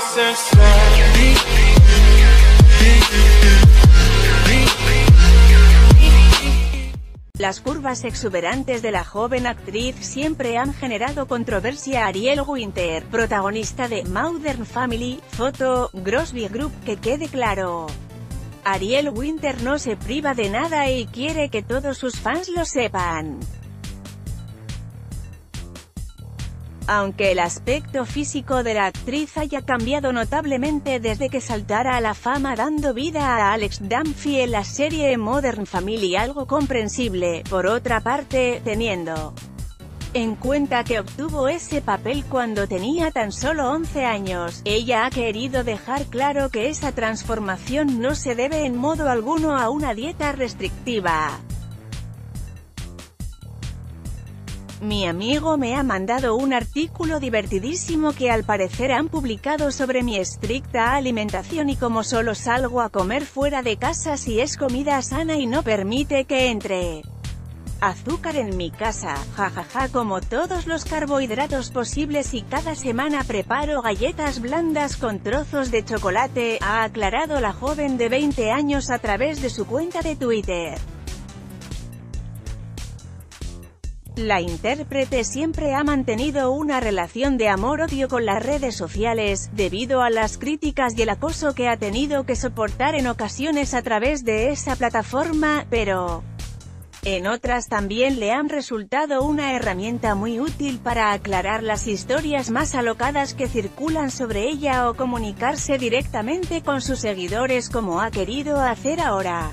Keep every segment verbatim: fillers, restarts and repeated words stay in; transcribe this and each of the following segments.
process slowly. Las curvas exuberantes de la joven actriz siempre han generado controversia. Ariel Winter, protagonista de Modern Family, foto, Grosby Group. Que quede claro, Ariel Winter no se priva de nada y quiere que todos sus fans lo sepan. Aunque el aspecto físico de la actriz haya cambiado notablemente desde que saltara a la fama dando vida a Alex Dunphy en la serie Modern Family, algo comprensible, por otra parte, teniendo en cuenta que obtuvo ese papel cuando tenía tan solo once años, ella ha querido dejar claro que esa transformación no se debe en modo alguno a una dieta restrictiva. Mi amigo me ha mandado un artículo divertidísimo que al parecer han publicado sobre mi estricta alimentación y cómo solo salgo a comer fuera de casa si es comida sana y no permite que entre azúcar en mi casa, jajaja, como todos los carbohidratos posibles, y cada semana preparo galletas blandas con trozos de chocolate, ha aclarado la joven de veinte años a través de su cuenta de Twitter. La intérprete siempre ha mantenido una relación de amor-odio con las redes sociales, debido a las críticas y el acoso que ha tenido que soportar en ocasiones a través de esa plataforma, pero en otras también le han resultado una herramienta muy útil para aclarar las historias más alocadas que circulan sobre ella o comunicarse directamente con sus seguidores, como ha querido hacer ahora.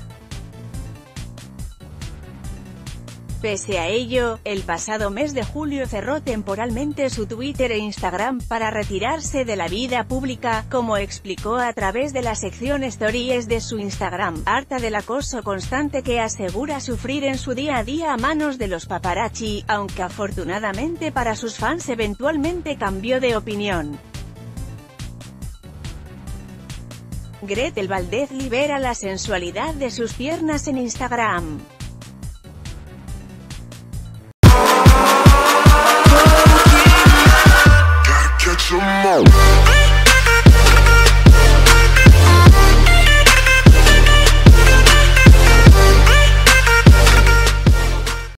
Pese a ello, el pasado mes de julio cerró temporalmente su Twitter e Instagram para retirarse de la vida pública, como explicó a través de la sección Stories de su Instagram, harta del acoso constante que asegura sufrir en su día a día a manos de los paparazzi, aunque afortunadamente para sus fans eventualmente cambió de opinión. Gretel Valdez libera la sensualidad de sus piernas en Instagram.